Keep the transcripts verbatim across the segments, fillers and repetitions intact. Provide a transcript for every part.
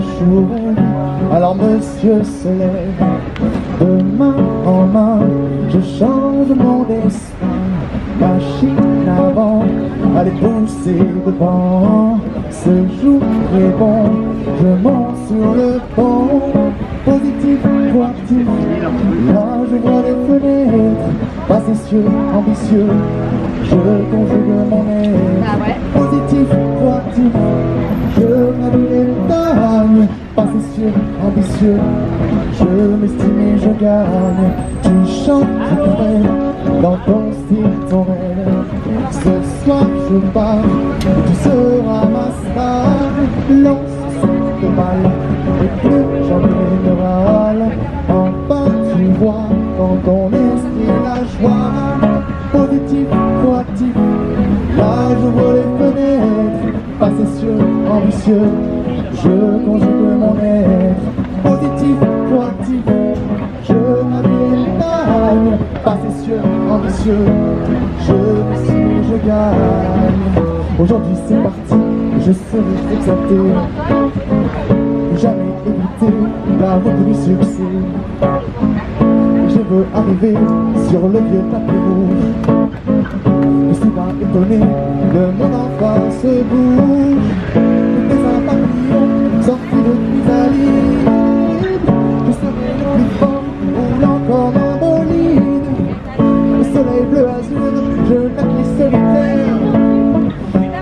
jour. Alors monsieur se lève, de main en main, je change mon destin. Machine avant, allez pousser devant. Ce jour est bon, je monte sur le pont. Positif, proactif, là je vois les fenêtres. Facétieux, ambitieux, je conjugue mon être. Positif, proactif, je m'habille les dames. Facétieux, ambitieux, je m'estime et je gagne. Tu chantes, tu crèves, dans ton style, ton rêve. Ce soir je pars, tu seras ma star. Lance cette balle, et plus jamais ne râle. Enfin tu vois, dans ton esprit la joie. Positif, proactif, là je vois les fenêtres. Facétieux, ambitieux, je conjugue mon être. Positif, proactif, je m'habille et gagne. Facétieux, ambitieux, je suis, je gagne. Aujourd'hui c'est parti, je serai exalté. Jamais éviter la route du succès. Je veux arriver sur le vieux tapis rouge. Je suis pas étonné, le monde en face se bouge. Des impacts sortis de chrysalide. Je serai le plus fort, roulant comme un bolide. Le soleil bleu azur, je naquis solitaire.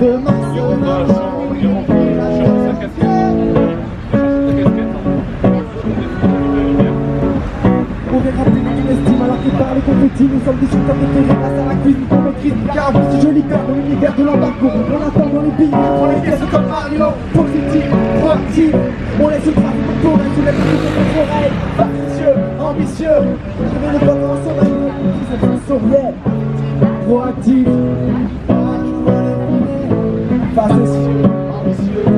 Demain sur ma par les confettis, nous sommes des sultans de terrain grâce à la cuisine pour mes crises. Car moi si je libère dans l'univers de l'embargo, on attend dans les billets, on les caisses comme Mario. Positif, proactif, on laisse le trafic pour tourner sous les fruits de notre oreille. Facétieux, ambitieux, je vais le voir dans son rayon, c'est un sourire. Proactif, facétieux, ambitieux,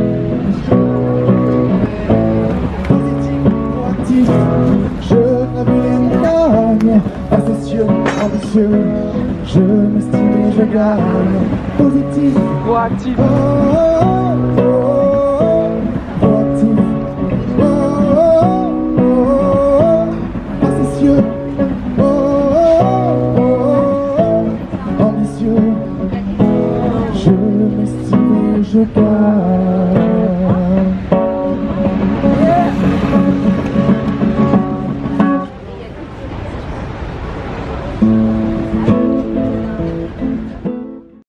positif, proactif, je n'avais rien. Facétieux, ambitieux, je m'estime et je gagne. Positif, proactif. Oh, oh, oh.